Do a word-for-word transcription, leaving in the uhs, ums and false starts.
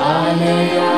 Alleluia.